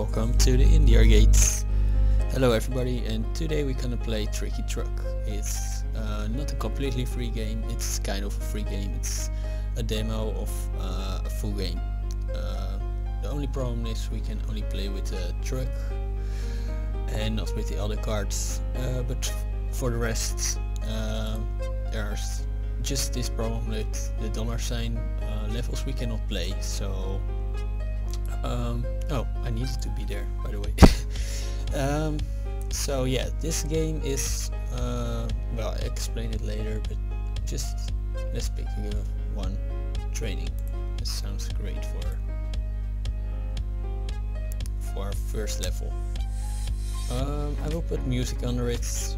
welcome to the Indie Gates. Hello everybody, and today we're gonna play Tricky Truck. It's not a completely free game, it's kind of a free game, it's a demo of a full game. The only problem is we can only play with the truck and not with the other cards, but for the rest there's just this problem with the $ levels we cannot play, so oh, I needed to be there, by the way. So yeah, this game is well, I'll explain it later, but just let's pick one. Training, that sounds great for our first level. I will put music under it.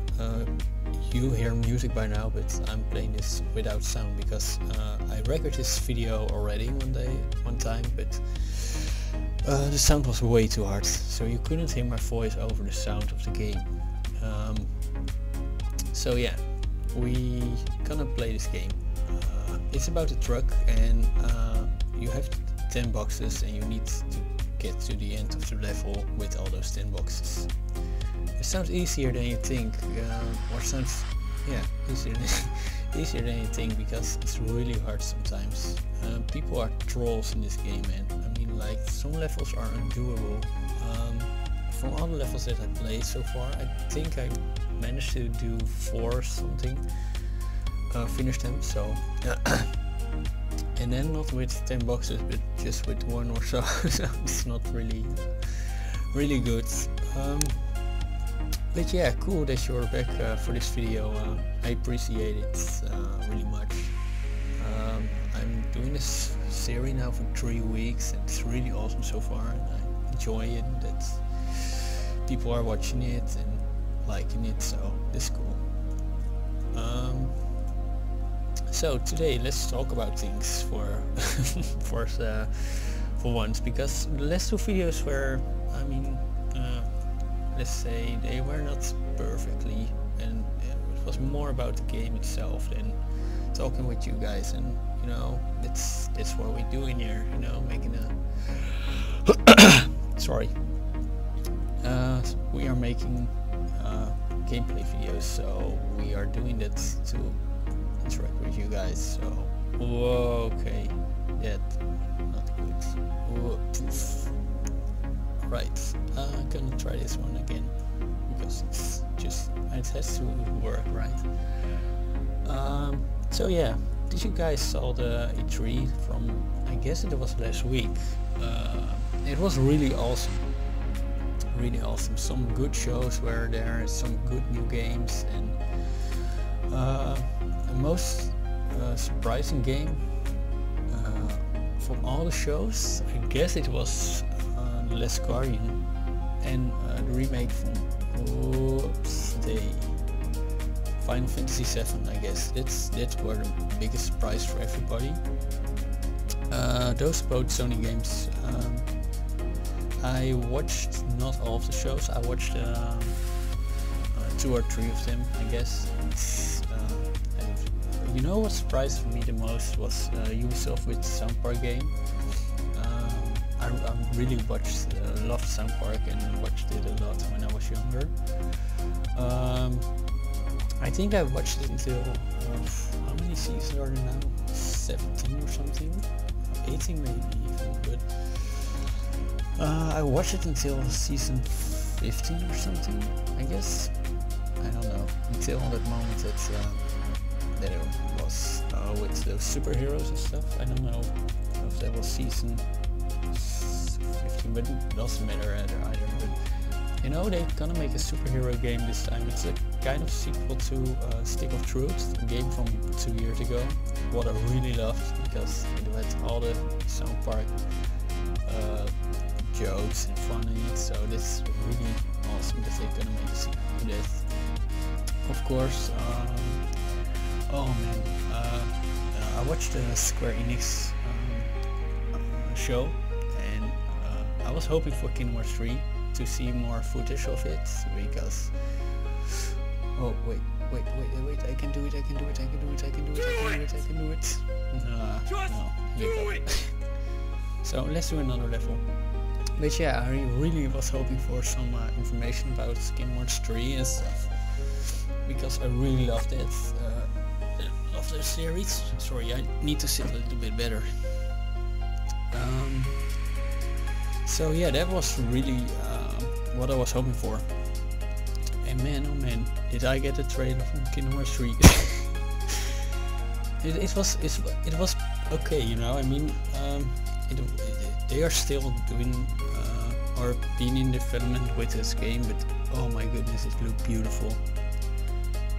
You hear music by now, but I'm playing this without sound because I recorded this video already one time, but the sound was way too hard, so you couldn't hear my voice over the sound of the game. So yeah, we gonna play this game. It's about a truck, and you have 10 boxes and you need to get to the end of the level with all those 10 boxes. It sounds easier than you think, or sounds, yeah, easier than you think, because it's really hard sometimes. People are trolls in this game, and I mean, like, some levels are undoable. From all the levels that I played so far, I think I managed to do 4 or something, finish them, so and then not with 10 boxes, but just with 1 or so. So it's not really good. But yeah, cool that you're back for this video. I appreciate it really much. I'm doing this series now for 3 weeks, and it's really awesome so far, and I enjoy it that people are watching it and liking it, so it's cool. So today let's talk about things for once, because the last 2 videos were, I mean, let's say they were not perfectly, and it was more about the game itself than talking with you guys, and you know, it's what we do in here, you know, making a sorry, we are making gameplay videos, so we are doing that to interact with you guys. So whoa, okay, that not good. Whoa, poof. Right, I'm gonna try this one again, because it's just, it has to work, right? So yeah, did you guys saw the E3 from, I guess it was last week? It was really awesome, really awesome. Some good shows were there, some good new games, and the most surprising game from all the shows, I guess it was The Last Guardian, and the remake from Final Fantasy VII, I guess. That's were the biggest surprise for everybody. Those both Sony games. I watched not all of the shows. I watched 2 or 3 of them, I guess. You know what surprised me the most was Ubisoft with the South Park game. I really loved South Park and watched it a lot when I was younger. I think I watched it until, how many seasons are there now? 17 or something? 18 maybe even, but I watched it until season 15 or something, I guess. I don't know, until that moment that it was with the superheroes and stuff. I don't know if that was season 15, but it doesn't matter either. But you know, they're gonna make a superhero game this time. It's a kind of sequel to Stick of Truth, a game from 2 years ago, what I really loved, because it had all the South Park jokes and fun in it, so that's really awesome that they're gonna make a sequel to this. Of course, oh man, I watched the Square Enix show, and I was hoping for Kingdom Hearts 3 to see more footage of it, because oh wait, I can do it. No, no, here you go. So let's do another level. But yeah, I really was hoping for some information about Kingdom Hearts 3 and stuff, because I really loved it. Love the series. Sorry, I need to sit a little bit better. So yeah, that was really what I was hoping for. And man, oh man, did I get a trailer from Kingdom Hearts 3? It was okay, you know. I mean, they are still doing or being in development with this game, but oh my goodness, it looked beautiful.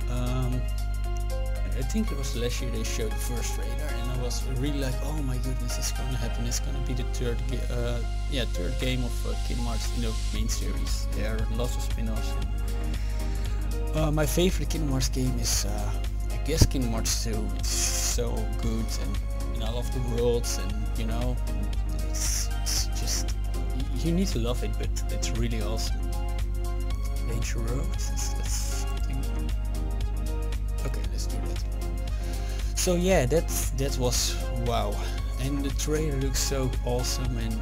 I think it was last year they showed the first trailer, and I was really like, oh my goodness, it's gonna happen. It's gonna be the third game of Kingdom Hearts in the main series. There are lots of spin-offs. My favorite Kingdom Hearts game is, I guess, Kingdom Hearts 2. It's so good, and I love the worlds, and you know, it's just, you need to love it, but it's really awesome. Danger Roads, that's something. Okay, let's do that. So yeah, that was wow, and the trailer looks so awesome and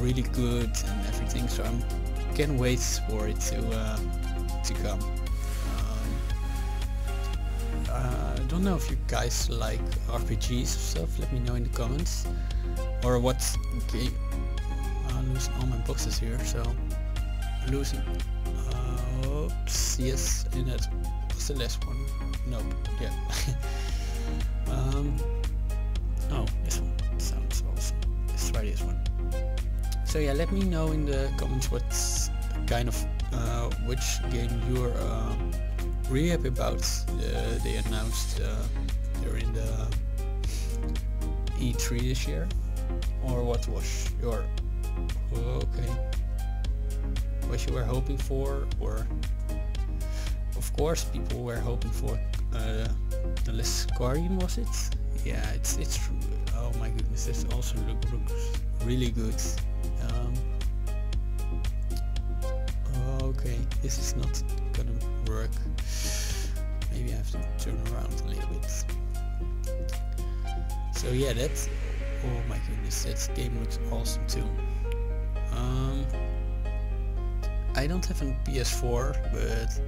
really good and everything. So I can't wait for it to come. I don't know if you guys like RPGs or stuff. Let me know in the comments. Or what game? I'm losing all my boxes here, so I'm losing. Oops, yes, and that was the last one. Nope. Yeah. Oh, this one sounds awesome. Let's try this one. So yeah, let me know in the comments what kind of which game you're really happy about. They announced during the E3 this year, or what was your what you were hoping for, or. Of course, people were hoping for The Last Guardian, was it? Yeah, it's true. Oh my goodness, this also looks really good. Okay, this is not gonna work. Maybe I have to turn around a little bit. So yeah, that's. Oh my goodness, that game looks awesome too. I don't have a PS4, but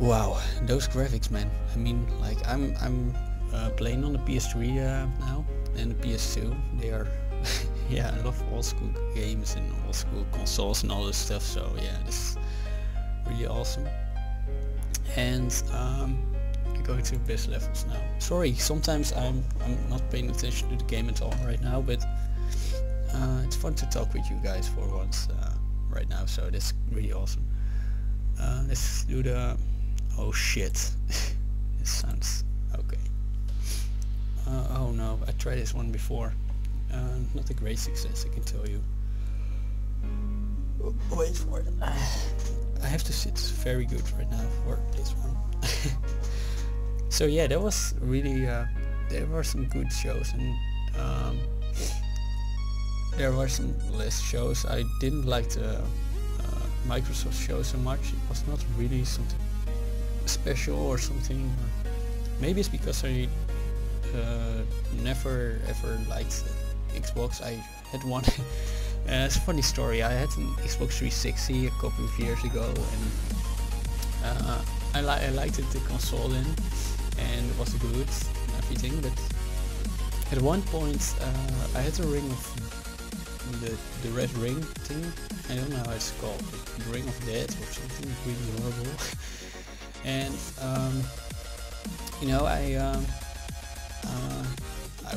wow, those graphics, man! I mean, like I'm playing on the PS3 now and the PS2. They are, yeah, I love old school games and old school consoles and all this stuff. So yeah, this is really awesome. And I go to best levels now. Sorry, sometimes I'm not paying attention to the game at all right now, but. It's fun to talk with you guys for once right now, so that's really awesome. Let's do the... Oh shit, this sounds... okay. Oh no, I tried this one before. Not a great success, I can tell you. Wait for it. I have to sit very good right now for this one. So yeah, that was really... there were some good shows and... there were some less shows. I didn't like the Microsoft show so much. It was not really something special or something. Maybe it's because I never ever liked Xbox. I had one. It's a funny story. I had an Xbox 360 a couple of years ago, and I liked it, the console then, and it was good and everything. But at one point I had a ring of the red ring thing, I don't know how it's called, but the ring of death or something, really horrible. And you know, I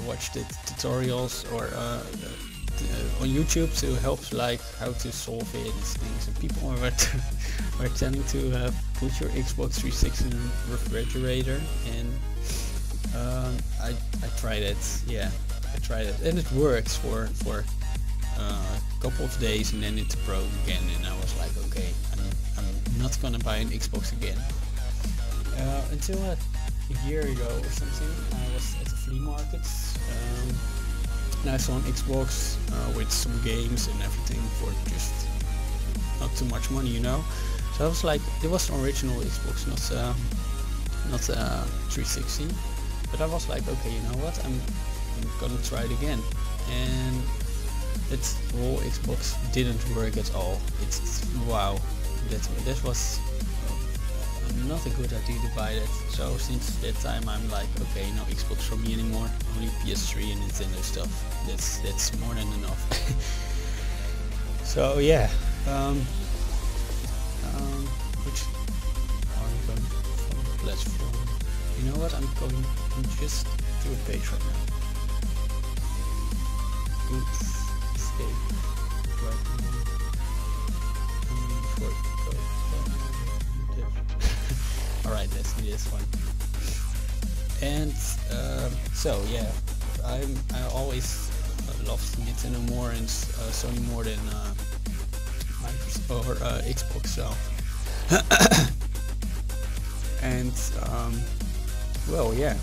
watched the tutorials or on YouTube to help like how to solve it and things, and people were tending to put your Xbox 360 in the refrigerator, and I tried it, yeah, I tried it, and it works for a couple of days, and then it broke again, and I was like, okay, I'm not gonna buy an Xbox again. Until a year ago or something, I was at the flea market, and I saw an Xbox with some games and everything for just not too much money, you know. So I was like, it was an original Xbox, not 360, but I was like, okay, you know what, I'm gonna try it again. And It's raw. Xbox didn't work at all. It's wow. That was not a good idea to buy that. So since that time I'm like, okay, no Xbox for me anymore. Only PS3 and Nintendo stuff. That's more than enough. So yeah. Which are we going for platform? You know what? I'm just to a page right now. Alright, let's do this one. And so yeah, I always loved Nintendo more and Sony more than Microsoft or Xbox. So and well, yeah.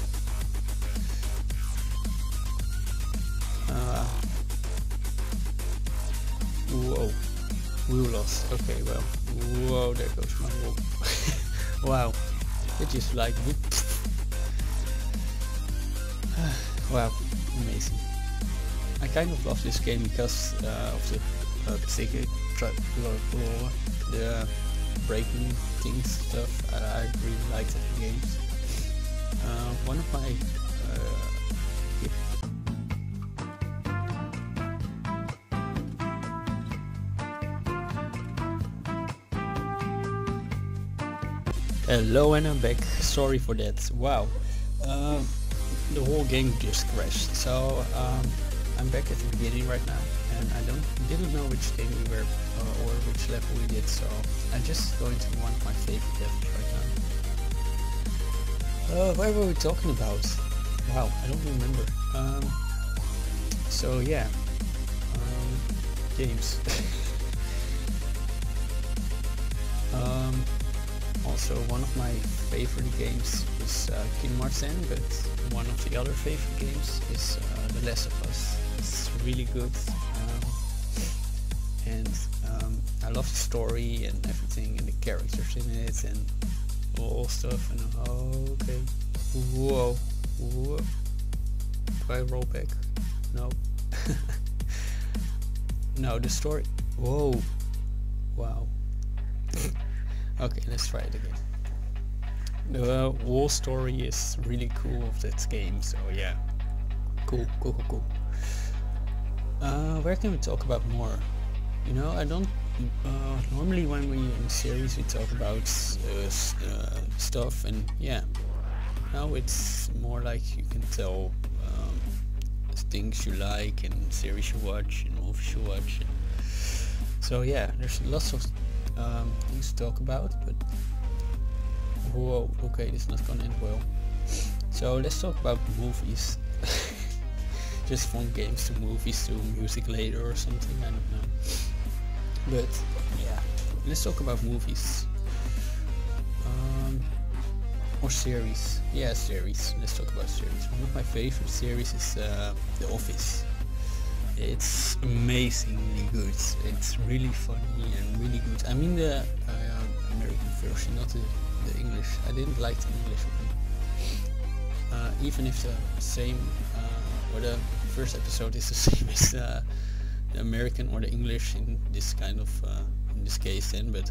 Whoa, we lost. Okay, well, whoa, there goes my wall. Wow, it just like wow, amazing. I kind of love this game because of the particular the breaking things stuff. I really like the games. One of my hello, and I'm back. Sorry for that. Wow, the whole game just crashed. So I'm back at the beginning right now, and I didn't know which game we were or which level we did. So I'm just going to one of my favorite levels right now. What were we talking about? Wow, I don't remember. So yeah, games. So one of my favorite games is Kingdom Hearts 3, but one of the other favorite games is The Last of Us. It's really good, and I love the story and everything and the characters in it and all stuff. And okay, whoa, whoa, do I roll back? No, no, the story. Whoa, wow. Okay, let's try it again. The whole story is really cool of that game, so yeah. Cool, cool, cool, cool. Where can we talk about more? You know, I don't... normally when we in series we talk about stuff and yeah. Now it's more like you can tell things you like and series you watch and movies you watch. So yeah, there's lots of things to talk about, but whoa, okay, this is not gonna end well. So let's talk about movies. Just from games to movies to music later or something, I don't know. But yeah, let's talk about movies or series. Yeah, series. Let's talk about series. One of my favorite series is The Office. It's amazingly good. It's really funny and really good. I mean the American version, not the English. I didn't like the English one. Even if the same or the first episode is the same as the American or the English in this kind of in this case then, but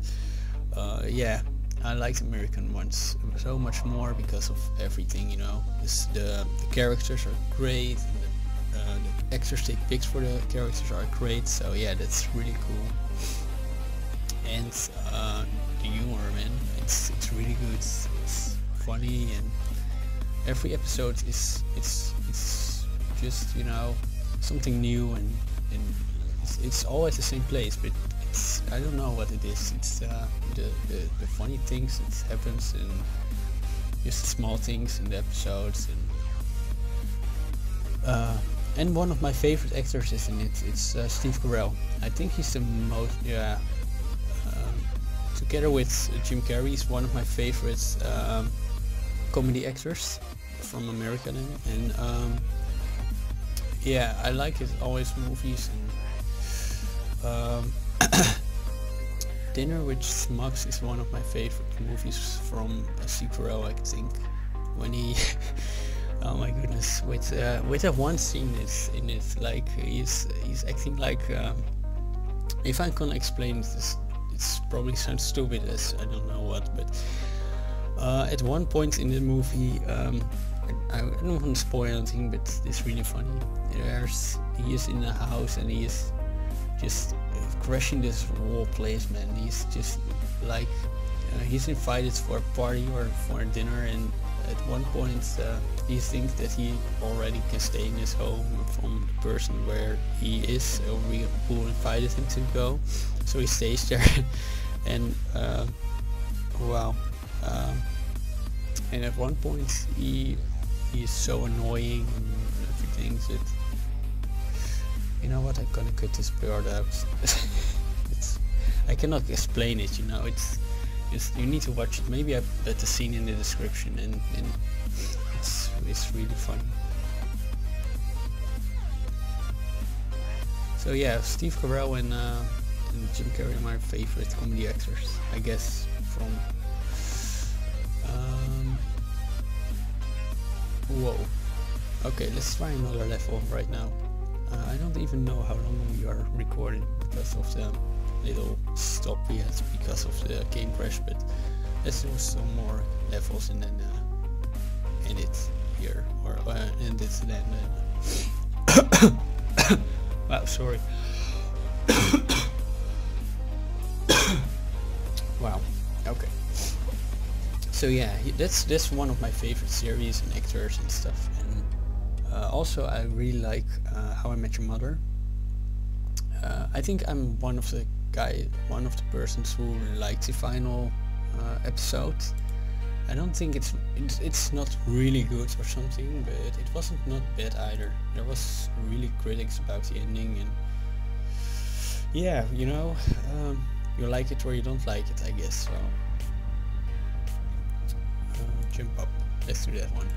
yeah, I liked American ones so much more because of everything, you know. The characters are great. And the extra stick picks for the characters are great, so yeah, that's really cool. And the humor, man, it's really good. It's funny, and every episode is it's just, you know, something new, and it's always the same place, but it's, I don't know what it is. It's the funny things that happens and just small things in the episodes, and one of my favorite actors is in it. It's Steve Carell. I think he's the most, yeah. Together with Jim Carrey, he's one of my favorite comedy actors from America. And yeah, I like his always movies. And, Dinner with Schmucks is one of my favorite movies from Steve Carell, I think. When he Oh my goodness, with that one scene in it, like he's acting like, if I can explain this, it probably sounds stupid as I don't know what, but at one point in the movie, I don't want to spoil anything, but it's really funny. He is in the house and he is just crashing this whole place, man. He's just like, he's invited for a party or for a dinner, and at one point he thinks that he already can stay in his home from the person where he is, or who invited him to go, so he stays there. And wow, and at one point he is so annoying and everything that, you know what, I'm gonna cut this part out. I cannot explain it, you know, you need to watch it. Maybe I put the scene in the description, and it's really funny. So yeah, Steve Carell and Jim Carrey are my favorite comedy actors, I guess, from... whoa. Okay, let's try another level right now. I don't even know how long we are recording because of the little stop we had because of the game crash, but let's do some more levels and then end it here, or end it then. Wow, sorry. Wow. Okay. So yeah, that's one of my favorite series and actors and stuff. And also, I really like How I Met Your Mother. I think I'm one of the persons who liked the final episode. I don't think it's not really good or something, but it wasn't not bad either. There was really critics about the ending, and yeah, you know, you like it or you don't like it, I guess. So jump up. Let's do that one.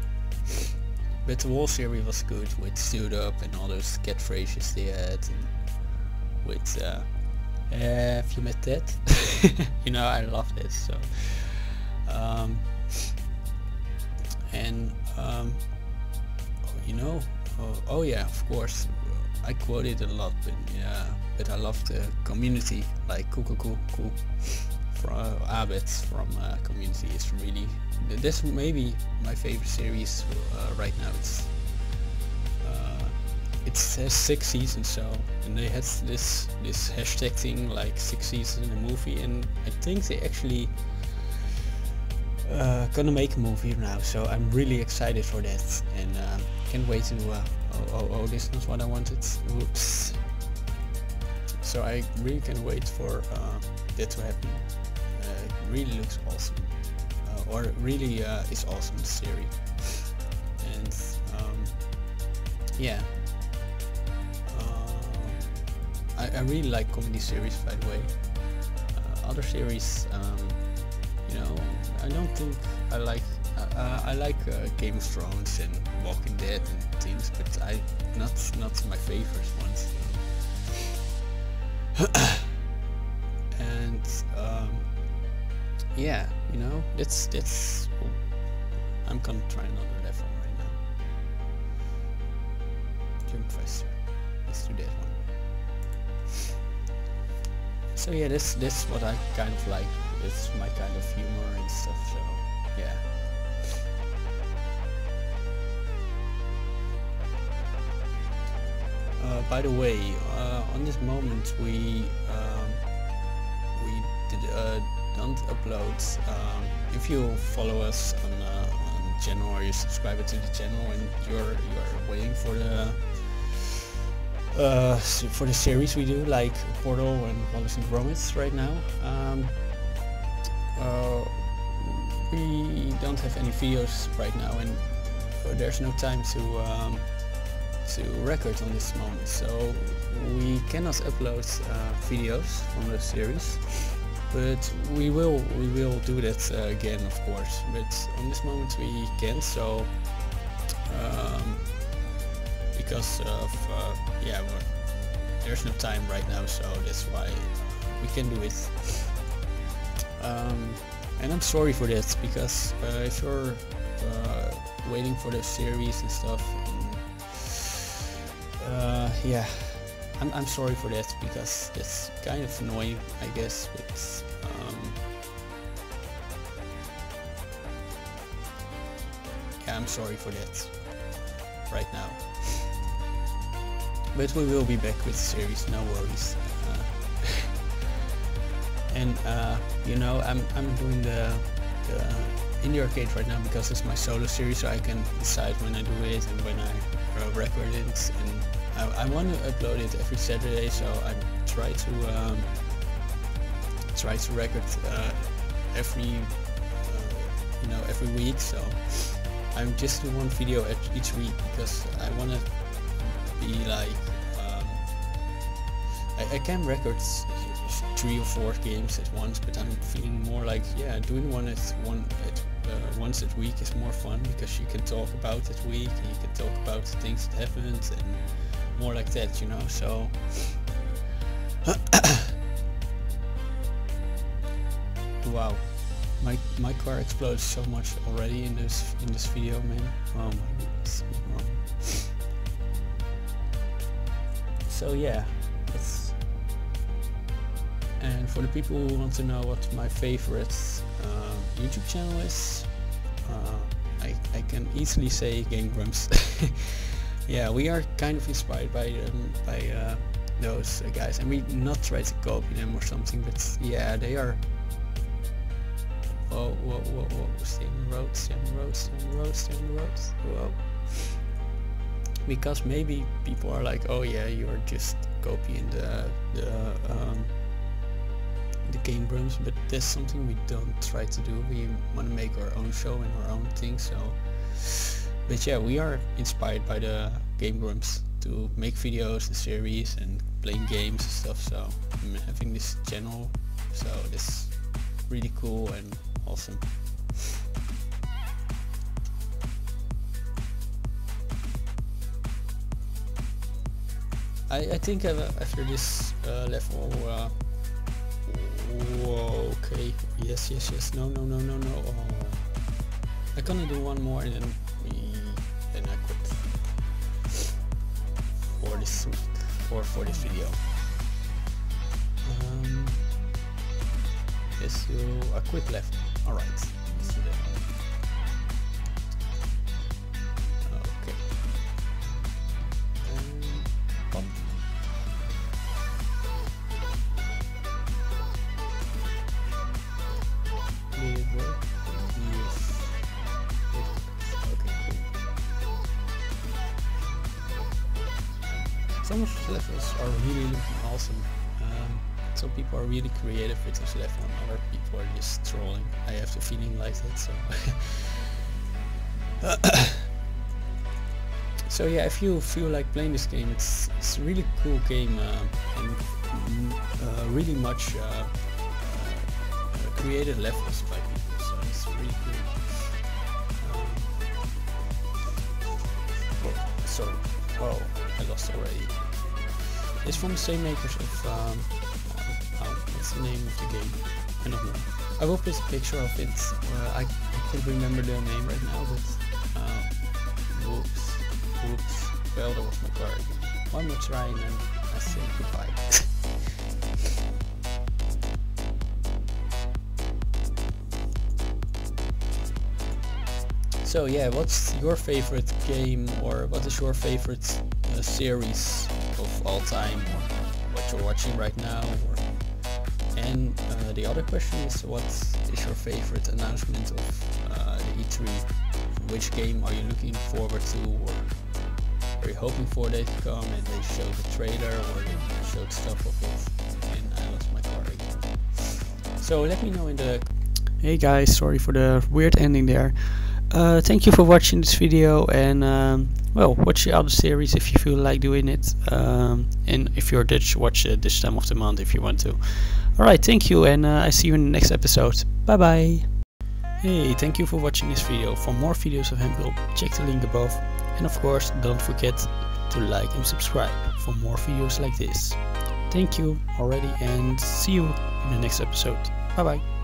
But the whole series was good with "suit up" and all those catchphrases they had, and with "Have you met that?" You know, I love that. So, you know, oh yeah, of course, I quote it a lot, but yeah, but I love the Community, like cool. From Abed from Community is really, this maybe my favorite series right now. It has 6 seasons, so, and they had this hashtag thing like 6 seasons in a movie, and I think they actually gonna make a movie now, so I'm really excited for that, and can't wait to oh, this is not what I wanted, oops. So I really can't wait for that to happen. It really looks awesome, or really is awesome series. And yeah, I really like comedy series, by the way. Other series, you know, I don't think I like. I like Game of Thrones and Walking Dead and things, but not my favorite ones. And yeah, you know, that's cool. I'm gonna try another level right now. Jump faster. Let's do that one. So yeah, that's what I kind of like. It's my kind of humor and stuff. So yeah. By the way, on this moment we don't upload. If you follow us on the channel, or you subscribe to the channel, and you're waiting for the series we do, like Portal and Wallace and Gromit right now, we don't have any videos right now, and there's no time to record on this moment, so we cannot upload videos from the series, but we will do that again, of course, but on this moment we can't, so because of yeah, there's no time right now, so that's why we can do it. And I'm sorry for that, because if you're waiting for the series and stuff. And, yeah, I'm sorry for that because it's kind of annoying, I guess. But, yeah, I'm sorry for that right now. But we will be back with the series, no worries. And you know, I'm doing the Indie Arcade right now because it's my solo series, so I can decide when I do it and when I record it. And I want to upload it every Saturday, so I try to record every you know, every week. So I'm just doing one video at each week because I want to be like I can record 3 or 4 games at once, but I'm feeling more like, yeah, doing once a week is more fun because you can talk about that week and you can talk about the things that happened and more like that, you know. So wow, my car explodes so much already in this video, man. Oh my goodness. So yeah, that's. And for the people who want to know what my favorite YouTube channel is, I can easily say Game Grumps. Yeah, we are kind of inspired by those guys, and we not try to copy them or something, but yeah, they are. Oh, whoa, same roads, whoa. Because maybe people are like, oh yeah, you are just copying the Game Grumps, but that's something we don't try to do. We want to make our own show and our own thing. So, but yeah, we are inspired by the Game Grumps to make videos and series and playing games and stuff. So I'm having this channel, so that's really cool and awesome. I think after this level, whoa, okay, yes, no, oh. I gonna do one more and then I quit for this week, or for this video. Let's do a quick left. Alright, let's do that. Okay. Pump. Some of the levels are really looking awesome. Some people are really creative with this level and other people are just trolling. I have the feeling like that, so... So yeah, if you feel like playing this game, it's a really cool game, and really much created levels by people, so it's really cool. Oh, sorry. Whoa. I lost already. It's from the same makers of what's the name of the game? I don't know. I will put a picture of it. I can't remember the name right now, but whoops. Well, that was my car again. One more try and then I say goodbye. So yeah, what's your favorite game, or what is your favorite series of all time, or what you're watching right now? Or... And the other question is, what is your favorite announcement of the E3? Which game are you looking forward to, or are you hoping for they to come and they show the trailer or they show stuff of it? And I lost my car again. So let me know in the... Hey guys, sorry for the weird ending there. Thank you for watching this video, and well, watch the other series if you feel like doing it, and if you're Dutch, watch this time of the month if you want to. Alright, thank you, and I see you in the next episode. Bye bye! Hey, thank you for watching this video. For more videos of Hempel, check the link above, and of course don't forget to like and subscribe for more videos like this. Thank you already, and see you in the next episode. Bye bye!